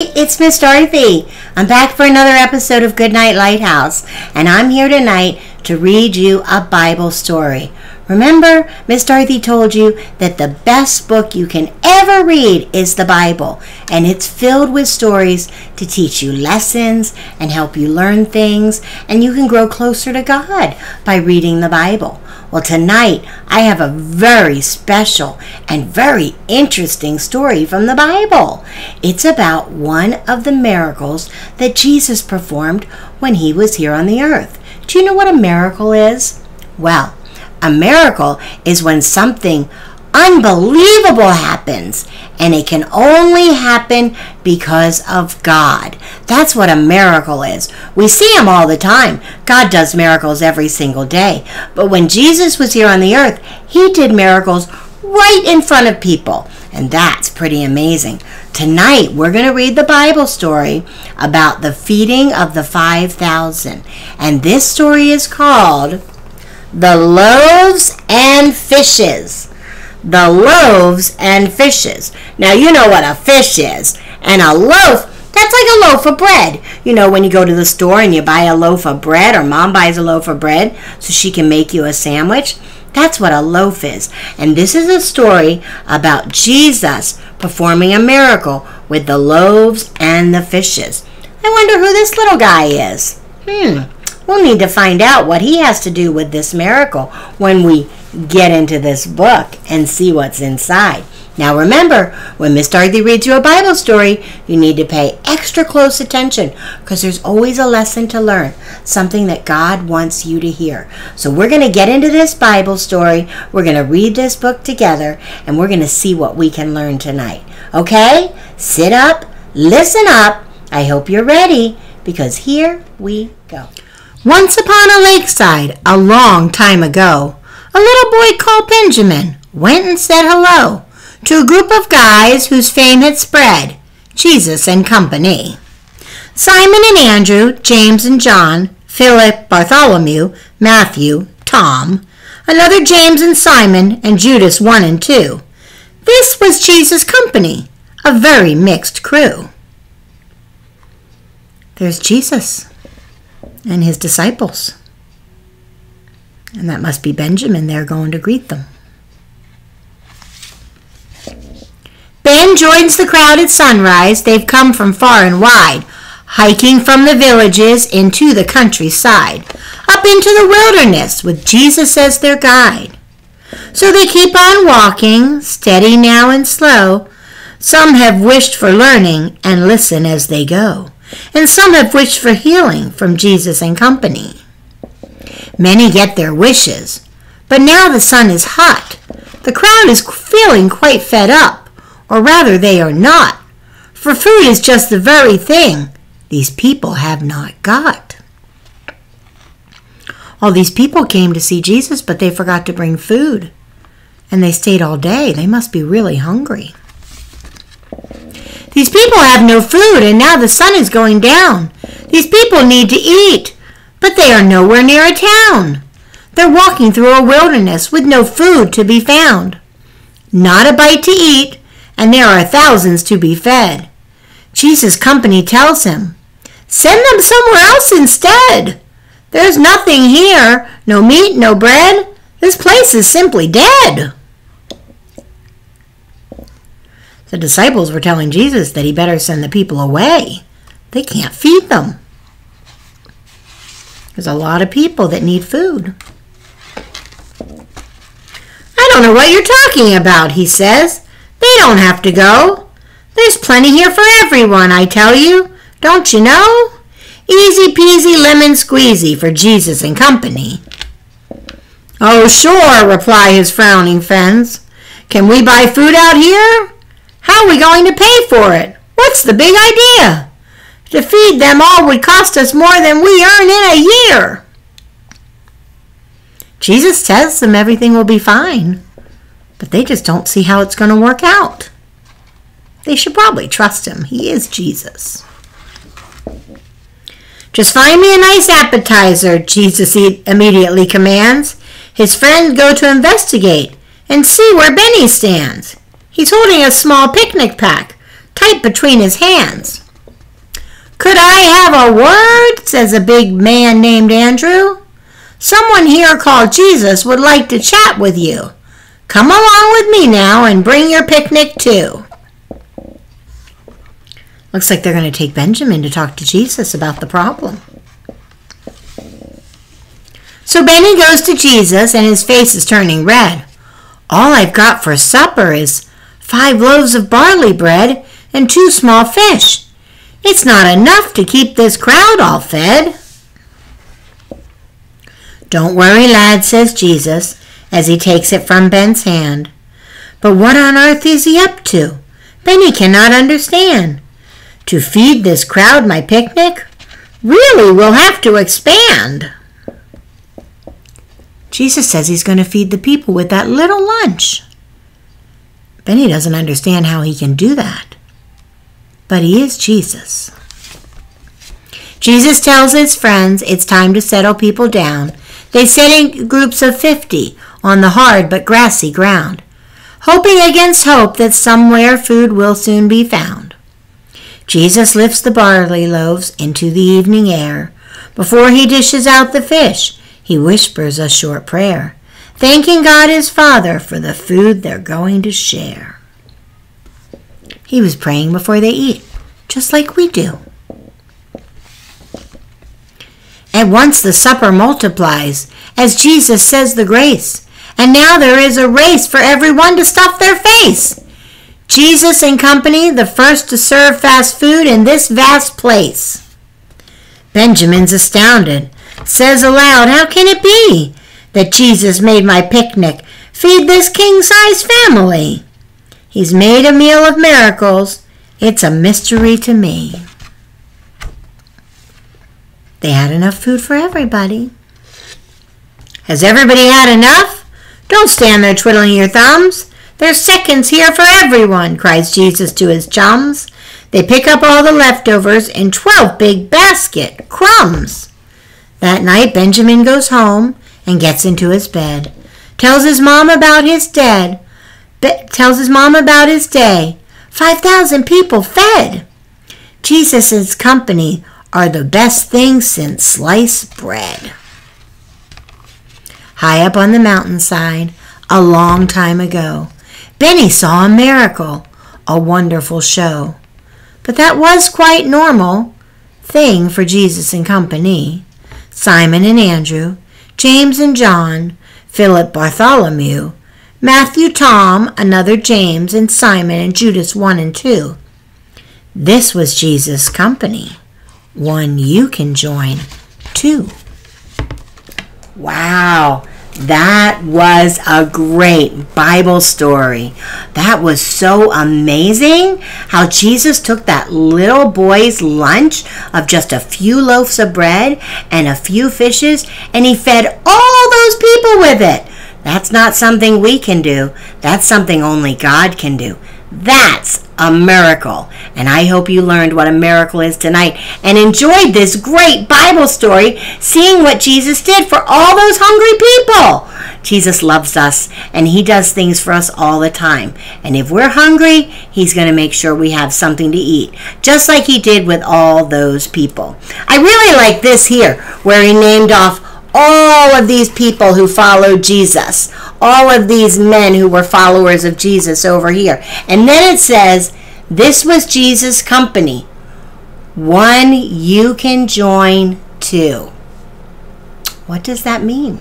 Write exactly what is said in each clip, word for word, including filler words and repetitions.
It's Miss Dorothy. I'm back for another episode of Goodnight Lighthouse, and I'm here tonight to read you a Bible story. Remember, Miss Dorothy told you that the best book you can ever read is the Bible, and it's filled with stories to teach you lessons and help you learn things, and you can grow closer to God by reading the Bible. Well, tonight I have a very special and very interesting story from the Bible. It's about one of the miracles that Jesus performed when he was here on the earth. Do you know what a miracle is? Well, a miracle is when something unbelievable happens, and it can only happen because of God. That's what a miracle is. We see them all the time. God does miracles every single day. But when Jesus was here on the earth, he did miracles right in front of people, and that's pretty amazing. Tonight we're going to read the Bible story about the feeding of the five thousand, and this story is called The Loaves and Fishes. The loaves and fishes. Now, you know what a fish is. And a loaf, that's like a loaf of bread. You know, when you go to the store and you buy a loaf of bread, or Mom buys a loaf of bread so she can make you a sandwich, that's what a loaf is. And this is a story about Jesus performing a miracle with the loaves and the fishes. I wonder who this little guy is. Hmm. We'll need to find out what he has to do with this miracle when we get into this book and see what's inside. Now remember, when Miss Dorothy reads you a Bible story, you need to pay extra close attention, because there's always a lesson to learn, something that God wants you to hear. So we're going to get into this Bible story, we're going to read this book together, and we're going to see what we can learn tonight. Okay? Sit up, listen up, I hope you're ready, because here we go. Once upon a lakeside, a long time ago, a little boy called Benjamin went and said hello to a group of guys whose fame had spread, Jesus and company. Simon and Andrew, James and John, Philip, Bartholomew, Matthew, Tom, another James and Simon, and Judas one and two. This was Jesus' company, a very mixed crew. There's Jesus and his disciples. And that must be Benjamin there going to greet them. Ben joins the crowd at sunrise. They've come from far and wide, hiking from the villages into the countryside, up into the wilderness with Jesus as their guide. So they keep on walking, steady now and slow. Some have wished for learning and listen as they go, and some have wished for healing from Jesus and company. Many get their wishes, but now the sun is hot. The crowd is feeling quite fed up, or rather they are not, for food is just the very thing these people have not got. All these people came to see Jesus, but they forgot to bring food, and they stayed all day. They must be really hungry. These people have no food, and now the sun is going down. These people need to eat, but they are nowhere near a town. They're walking through a wilderness with no food to be found. Not a bite to eat, and there are thousands to be fed. Jesus' company tells him, "Send them somewhere else instead. There's nothing here, no meat, no bread. This place is simply dead." The disciples were telling Jesus that he better send the people away. They can't feed them. There's a lot of people that need food. "I don't know what you're talking about," he says. "They don't have to go. There's plenty here for everyone, I tell you. Don't you know?" Easy peasy lemon squeezy for Jesus and company. "Oh, sure," reply his frowning friends. "Can we buy food out here? How are we going to pay for it? What's the big idea? To feed them all would cost us more than we earn in a year." Jesus tells them everything will be fine, but they just don't see how it's going to work out. They should probably trust him. He is Jesus. "Just find me a nice appetizer," Jesus immediately commands. His friends go to investigate and see where Benny stands. He's holding a small picnic pack tight between his hands. Could I have a word? Says a big man named Andrew. Someone here called Jesus would like to chat with you. Come along with me now and bring your picnic too. Looks like they're going to take Benjamin to talk to Jesus about the problem. So Benny goes to Jesus and his face is turning red. All I've got for supper is five loaves of barley bread and two small fish. It's not enough to keep this crowd all fed. Don't worry, lad, says Jesus, as he takes it from Ben's hand. But what on earth is he up to? Benny cannot understand. To feed this crowd my picnic? Really, we'll have to expand. Jesus says he's going to feed the people with that little lunch. Benny doesn't understand how he can do that. But he is Jesus. Jesus tells his friends it's time to settle people down. They sit in groups of fifty on the hard but grassy ground, hoping against hope that somewhere food will soon be found. Jesus lifts the barley loaves into the evening air. Before he dishes out the fish, he whispers a short prayer, thanking God his Father for the food they're going to share. He was praying before they eat, just like we do. At once the supper multiplies as Jesus says the grace, and now there is a race for everyone to stuff their face. Jesus and company, the first to serve fast food in this vast place. Benjamin's astounded, says aloud, how can it be that Jesus made my picnic feed this king-sized family? He's made a meal of miracles. It's a mystery to me. They had enough food for everybody. Has everybody had enough? Don't stand there twiddling your thumbs. There's seconds here for everyone, cries Jesus to his chums. They pick up all the leftovers in twelve big basket crumbs. That night, Benjamin goes home and gets into his bed. Tells his mom about his dead. Be- tells his mom about his day. five thousand people fed. Jesus' company are the best things since sliced bread. High up on the mountainside, a long time ago, Benny saw a miracle, a wonderful show. But that was quite normal thing for Jesus and company. Simon and Andrew, James and John, Philip, Bartholomew, Matthew, Tom, another James, and Simon and Judas one and two. This was Jesus' company. One you can join too. Wow, that was a great Bible story. That was so amazing how Jesus took that little boy's lunch of just a few loaves of bread and a few fishes, and he fed all those people with it. That's not something we can do. That's something only God can do. That's a miracle. And I hope you learned what a miracle is tonight and enjoyed this great Bible story, seeing what Jesus did for all those hungry people. Jesus loves us, and he does things for us all the time. And if we're hungry, he's going to make sure we have something to eat, just like he did with all those people. I really like this here, where he named off all of these people who followed Jesus, all of these men who were followers of Jesus over here. And then it says, this was Jesus' company, one you can join too. What does that mean?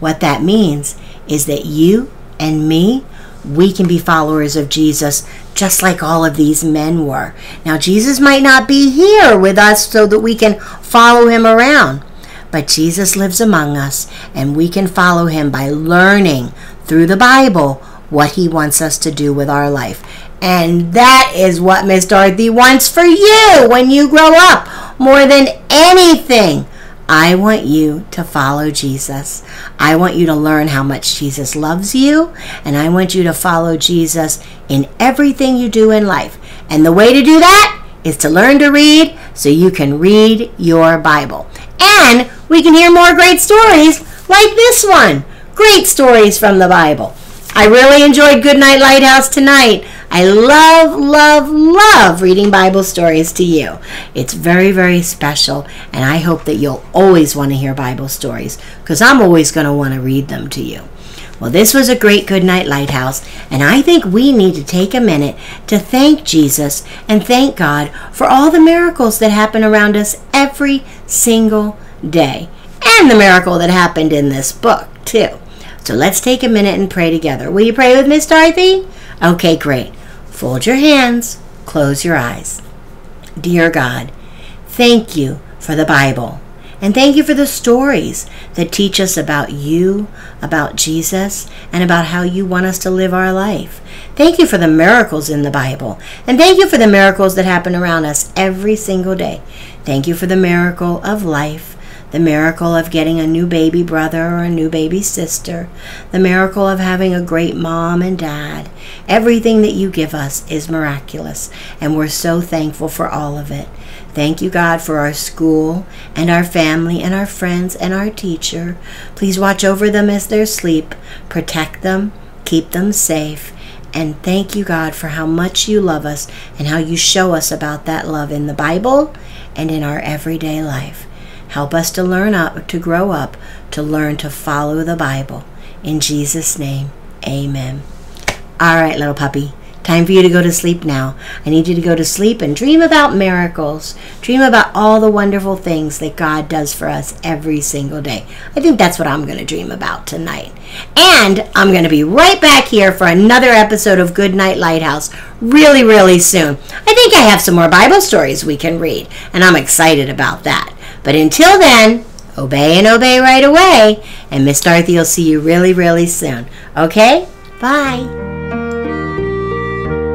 What that means is that you and me, we can be followers of Jesus just like all of these men were. Now, Jesus might not be here with us so that we can follow him around, but Jesus lives among us, and we can follow him by learning through the Bible what he wants us to do with our life. And that is what Miss Dorothy wants for you when you grow up. More than anything, I want you to follow Jesus. I want you to learn how much Jesus loves you, and I want you to follow Jesus in everything you do in life. And the way to do that is to learn to read so you can read your Bible. And we can hear more great stories like this one. Great stories from the Bible. I really enjoyed Goodnight Lighthouse tonight. I love, love, love reading Bible stories to you. It's very, very special, and I hope that you'll always want to hear Bible stories, because I'm always going to want to read them to you. Well, this was a great Goodnight Lighthouse, and I think we need to take a minute to thank Jesus and thank God for all the miracles that happen around us every single day, and the miracle that happened in this book, too. So let's take a minute and pray together. Will you pray with Miss Dorothy? Okay, great. Fold your hands, close your eyes. Dear God, thank you for the Bible. And thank you for the stories that teach us about you, about Jesus, and about how you want us to live our life. Thank you for the miracles in the Bible. And thank you for the miracles that happen around us every single day. Thank you for the miracle of life, the miracle of getting a new baby brother or a new baby sister, the miracle of having a great mom and dad. Everything that you give us is miraculous, and we're so thankful for all of it. Thank you, God, for our school and our family and our friends and our teacher. Please watch over them as they sleep, protect them, keep them safe, and thank you, God, for how much you love us and how you show us about that love in the Bible and in our everyday life. Help us to learn up, to grow up, to learn to follow the Bible. In Jesus' name, amen. All right, little puppy. Time for you to go to sleep now. I need you to go to sleep and dream about miracles. Dream about all the wonderful things that God does for us every single day. I think that's what I'm going to dream about tonight. And I'm going to be right back here for another episode of Goodnight Lighthouse really, really soon. I think I have some more Bible stories we can read, and I'm excited about that. But until then, obey and obey right away. And Miss Dorothy will see you really, really soon. Okay? Bye.